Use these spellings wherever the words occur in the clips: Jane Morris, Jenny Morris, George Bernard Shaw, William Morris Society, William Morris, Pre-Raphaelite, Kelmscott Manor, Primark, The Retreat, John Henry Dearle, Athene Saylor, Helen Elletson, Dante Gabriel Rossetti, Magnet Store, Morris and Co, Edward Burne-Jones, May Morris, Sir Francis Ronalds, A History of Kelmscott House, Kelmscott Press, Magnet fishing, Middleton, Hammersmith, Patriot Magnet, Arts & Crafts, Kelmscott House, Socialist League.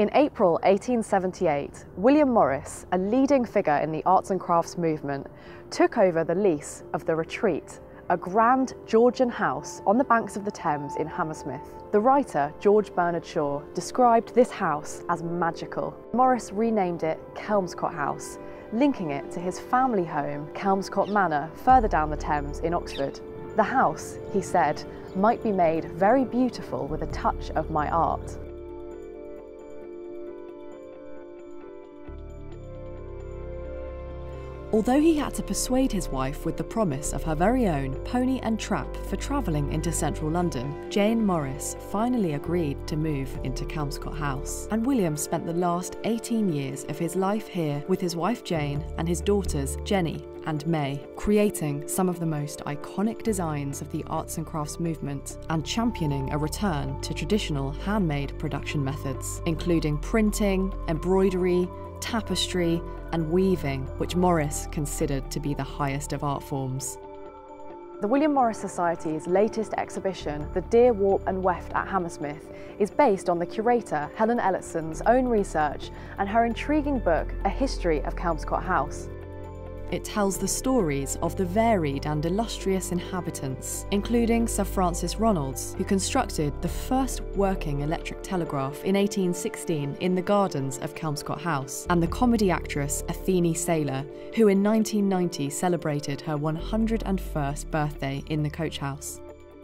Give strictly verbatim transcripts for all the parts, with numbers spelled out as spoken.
In April eighteen seventy-eight, William Morris, a leading figure in the arts and crafts movement, took over the lease of The Retreat, a grand Georgian house on the banks of the Thames in Hammersmith. The writer, George Bernard Shaw, described this house as magical. Morris renamed it Kelmscott House, linking it to his family home, Kelmscott Manor, further down the Thames in Oxford. The house, he said, might be made very beautiful with a touch of my art. Although he had to persuade his wife with the promise of her very own pony and trap for travelling into central London, Jane Morris finally agreed to move into Kelmscott House, and William spent the last eighteen years of his life here with his wife Jane and his daughters Jenny and May, creating some of the most iconic designs of the arts and crafts movement and championing a return to traditional handmade production methods, including printing, embroidery, tapestry and weaving, which Morris considered to be the highest of art forms. The William Morris Society's latest exhibition, The Deer Warp and Weft at Hammersmith, is based on the curator Helen Ellettson's own research and her intriguing book, A History of Kelmscott House. It tells the stories of the varied and illustrious inhabitants, including Sir Francis Ronalds, who constructed the first working electric telegraph in eighteen sixteen in the gardens of Kelmscott House, and the comedy actress Athene Saylor, who in nineteen ninety celebrated her one hundred and first birthday in the coach house.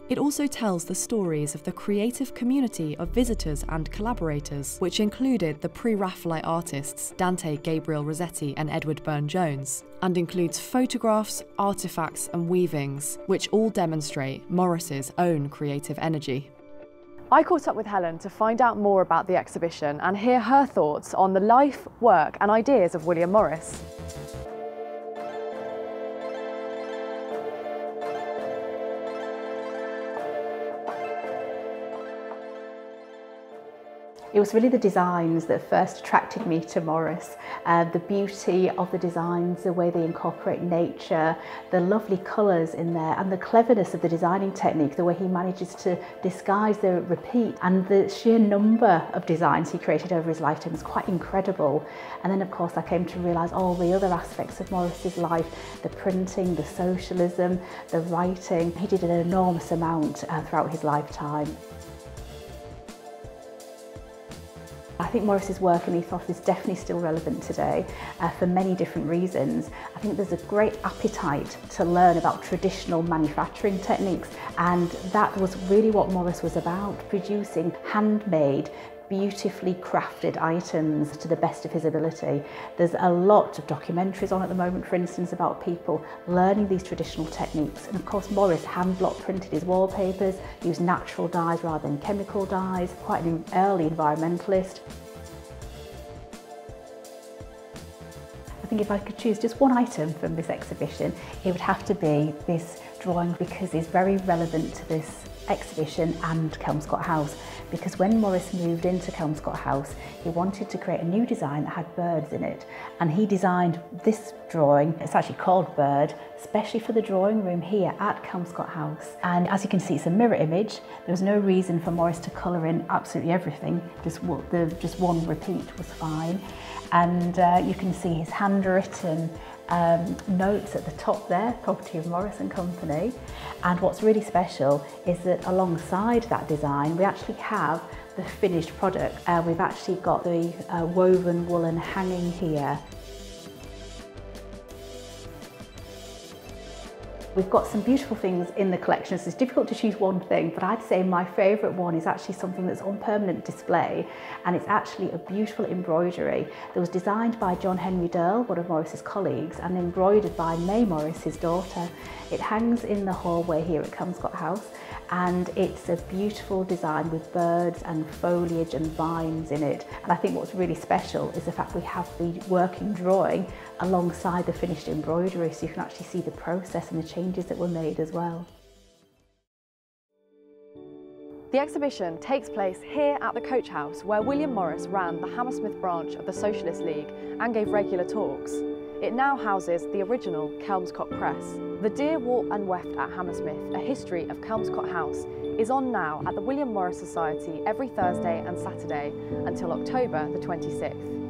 It also tells the stories of the creative community of visitors and collaborators, which included the Pre-Raphaelite artists Dante Gabriel Rossetti and Edward Burne-Jones, and includes photographs, artifacts and weavings, which all demonstrate Morris's own creative energy. I caught up with Helen to find out more about the exhibition and hear her thoughts on the life, work and ideas of William Morris. It was really the designs that first attracted me to Morris. Uh, the beauty of the designs, the way they incorporate nature, the lovely colours in there, and the cleverness of the designing technique, the way he manages to disguise the repeat, and the sheer number of designs he created over his lifetime is quite incredible. And then of course I came to realise all the other aspects of Morris's life, the printing, the socialism, the writing. He did an enormous amount uh, throughout his lifetime. I think Morris's work and ethos is definitely still relevant today uh, for many different reasons. I think there's a great appetite to learn about traditional manufacturing techniques, and that was really what Morris was about, producing handmade, beautifully crafted items to the best of his ability. There's a lot of documentaries on at the moment, for instance, about people learning these traditional techniques. And of course, Morris hand block printed his wallpapers, used natural dyes rather than chemical dyes, quite an early environmentalist. I think if I could choose just one item from this exhibition, it would have to be this drawing, because it's very relevant to this exhibition and Kelmscott House, because when Morris moved into Kelmscott House he wanted to create a new design that had birds in it, and he designed this drawing, it's actually called Bird, especially for the drawing room here at Kelmscott House. And as you can see, it's a mirror image. There was no reason for Morris to colour in absolutely everything, just, the, just one repeat was fine. And uh, you can see his handwritten Um, notes at the top there, property of Morris and Company. And what's really special is that alongside that design we actually have the finished product. Uh, we've actually got the uh, woven woolen hanging here. We've got some beautiful things in the collection, so it's difficult to choose one thing, but I'd say my favourite one is actually something that's on permanent display, and it's actually a beautiful embroidery that was designed by John Henry Dearle, one of Morris's colleagues, and embroidered by May Morris, his daughter. It hangs in the hallway here at Kelmscott House, and it's a beautiful design with birds and foliage and vines in it. And I think what's really special is the fact we have the working drawing alongside the finished embroidery, so you can actually see the process and the change that were made as well. The exhibition takes place here at the Coach House, where William Morris ran the Hammersmith branch of the Socialist League and gave regular talks. It now houses the original Kelmscott Press. The Deer Warp and Weft at Hammersmith, A History of Kelmscott House, is on now at the William Morris Society every Thursday and Saturday until October the twenty-sixth.